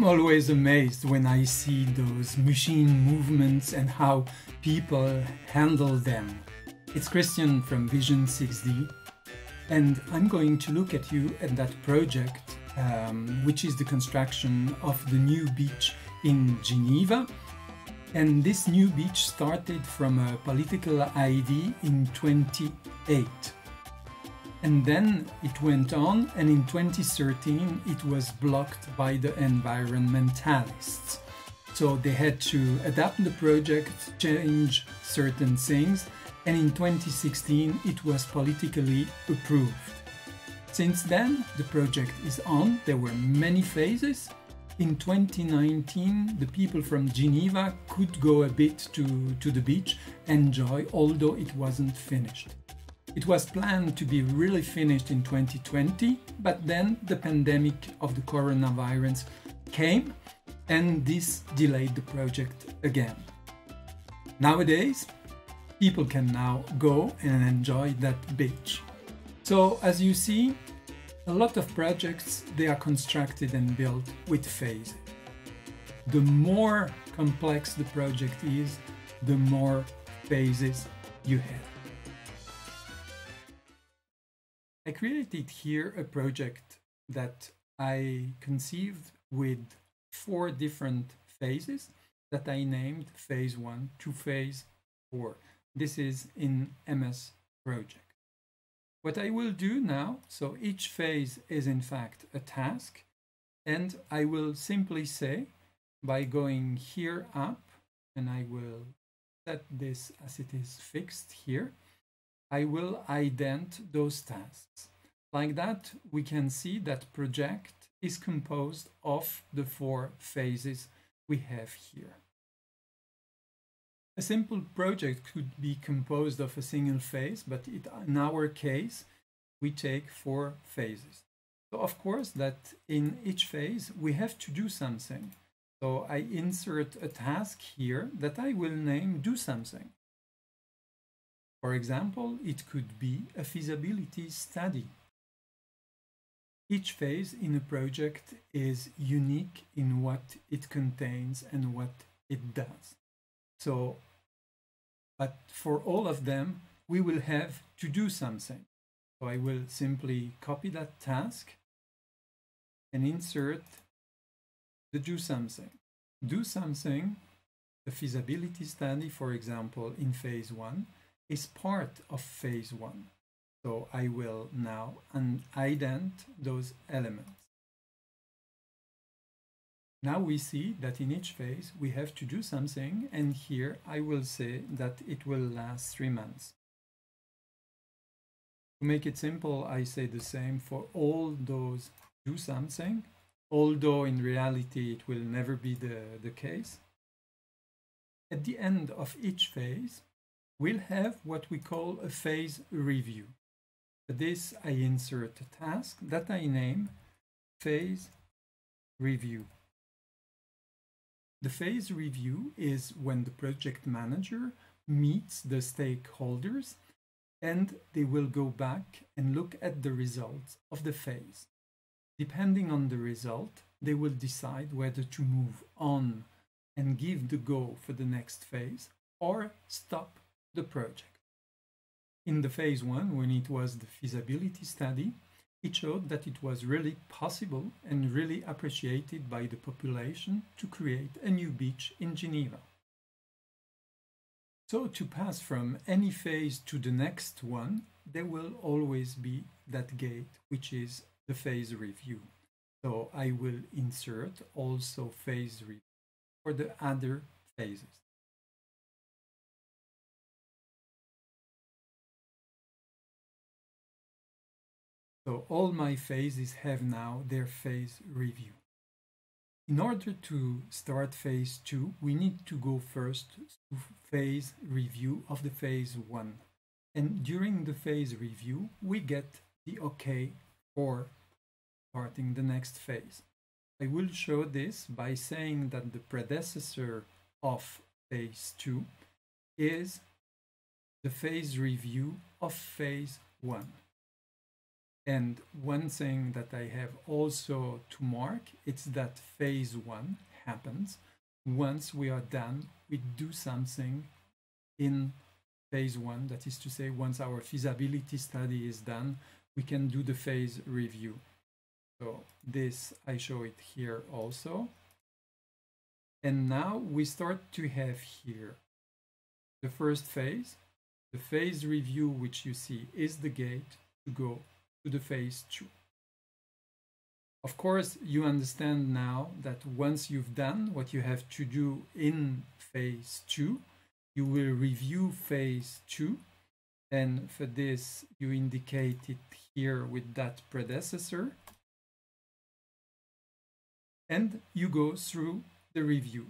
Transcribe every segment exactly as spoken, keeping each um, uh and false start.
I'm always amazed when I see those machine movements and how people handle them. It's Christian from Vision six D, and I'm going to look at you at that project, um, which is the construction of the new beach in Geneva. And this new beach started from a political idea in twenty-eight. And then it went on, and in twenty thirteen it was blocked by the environmentalists. So they had to adapt the project, change certain things, and in twenty sixteen it was politically approved. Since then, the project is on. There were many phases. In twenty nineteen, the people from Geneva could go a bit to, to the beach, enjoy, although it wasn't finished. It was planned to be really finished in twenty twenty, but then the pandemic of the coronavirus came, and this delayed the project again. Nowadays, people can now go and enjoy that beach. So, as you see, a lot of projects, they are constructed and built with phases. The more complex the project is, the more phases you have. I created here a project that I conceived with four different phases that I named phase one to phase four. This is in M S Project. What I will do now, so each phase is in fact a task, and I will simply say by going here up, and I will set this as it is fixed here, I will ident those tasks. Like that, we can see that project is composed of the four phases we have here. A simple project could be composed of a single phase, but it, in our case, we take four phases. So, of course, that in each phase, we have to do something. So, I insert a task here that I will name Do Something. For example, it could be a feasibility study. Each phase in a project is unique in what it contains and what it does. So, but for all of them, we will have to do something. So I will simply copy that task and insert the do something. Do something, the feasibility study, for example, in phase one, is part of phase one. So I will now ident those elements. Now we see that in each phase we have to do something, and here I will say that it will last three months. To make it simple, I say the same for all those do something, although in reality it will never be the, the case. At the end of each phase, we'll have what we call a phase review. For this, I insert a task that I name phase review. The phase review is when the project manager meets the stakeholders, and they will go back and look at the results of the phase. Depending on the result, they will decide whether to move on and give the go for the next phase or stop the project. In the phase one, when it was the feasibility study, it showed that it was really possible and really appreciated by the population to create a new beach in Geneva. So to pass from any phase to the next one, there will always be that gate, which is the phase review. So I will insert also phase review for the other phases. So all my phases have now their phase review. In order to start phase two, we need to go first to phase review of the phase one. And during the phase review, we get the OK for starting the next phase. I will show this by saying that the predecessor of phase two is the phase review of phase one. And one thing that I have also to mark, it's that phase one happens. Once we are done, we do something in phase one. That is to say, once our feasibility study is done, we can do the phase review. So this, I show it here also. And now we start to have here the first phase. The phase review, which you see, is the gate to go to the phase two. Of course, you understand now that once you've done what you have to do in phase two, you will review phase two. And for this, you indicate it here with that predecessor. And you go through the review.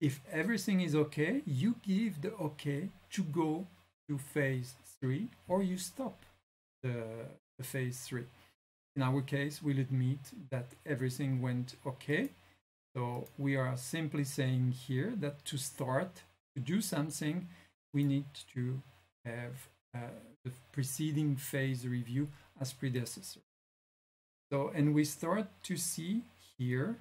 If everything is okay, you give the okay to go to phase three, or you stop the, the phase three. In our case, we'll admit that everything went okay. So we are simply saying here that to start to do something, we need to have uh, the preceding phase review as predecessor. So, and we start to see here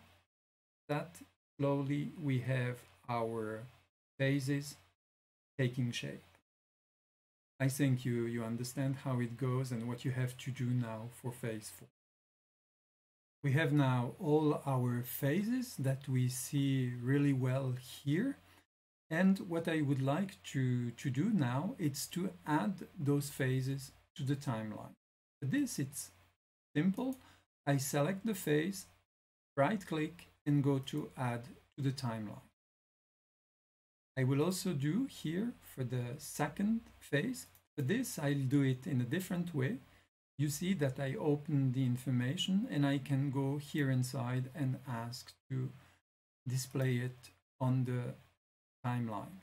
that slowly we have our phases taking shape. I think you, you understand how it goes and what you have to do now for phase four. We have now all our phases that we see really well here. And what I would like to, to do now is to add those phases to the timeline. For this, it's simple. I select the phase, right-click, and go to Add to the Timeline. I will also do here for the second phase. For this, I'll do it in a different way. You see that I open the information and I can go here inside and ask to display it on the timeline.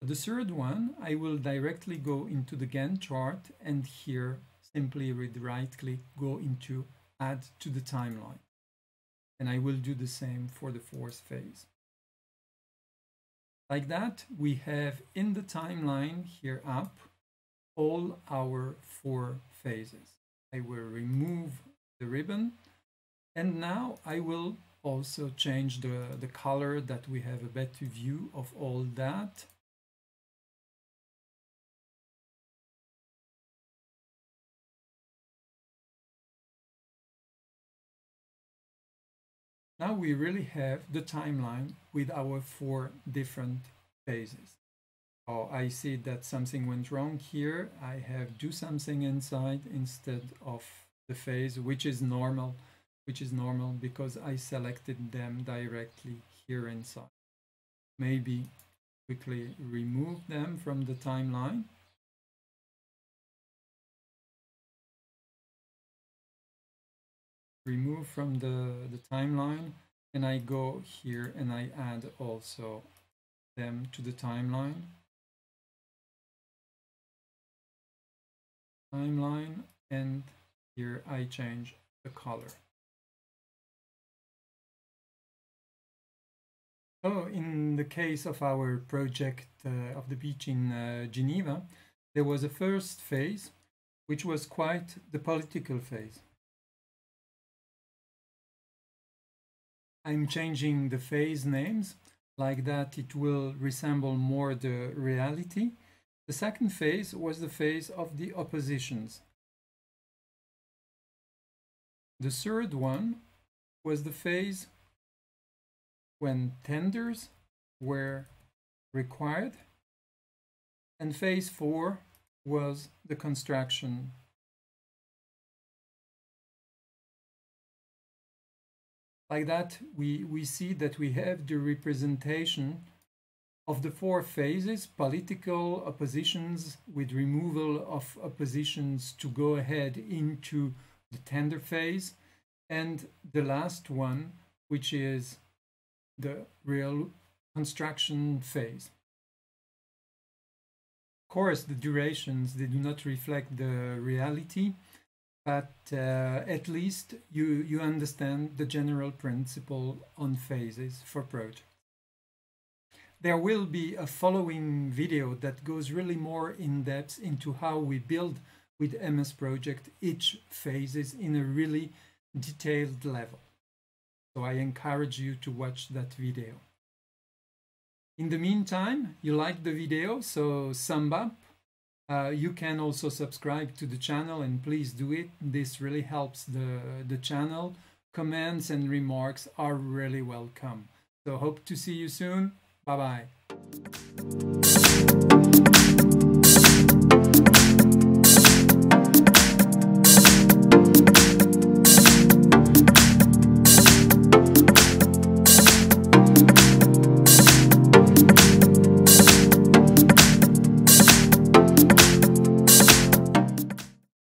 For the third one, I will directly go into the Gantt chart and here simply with right click go into Add to the Timeline. And I will do the same for the fourth phase. Like that, we have in the timeline here up all our four phases. I will remove the ribbon. And now I will also change the, the color that we have a better view of all that. Now we really have the timeline with our four different phases. Oh, I see that something went wrong here. I have do something inside instead of the phase, which is normal, which is normal because I selected them directly here inside. Maybe quickly remove them from the timeline. Remove from the, the timeline, and I go here and I add also them to the timeline. Timeline, and here I change the color. So in the case of our project uh, of the beach in uh, Geneva, there was a first phase, which was quite the political phase. I'm changing the phase names, like that it will resemble more the reality. The second phase was the phase of the oppositions. The third one was the phase when tenders were required. And phase four was the construction. Like that, we, we see that we have the representation of the four phases, political oppositions with removal of oppositions to go ahead into the tender phase, and the last one, which is the real construction phase. Of course, the durations, they do not reflect the reality. But uh, at least you, you understand the general principle on phases for projects. There will be a following video that goes really more in depth into how we build with M S Project each phases in a really detailed level. So I encourage you to watch that video. In the meantime, you like the video, so thumb up. Uh, you can also subscribe to the channel, and please do it. This really helps the, the channel. Comments and remarks are really welcome. So hope to see you soon. Bye-bye.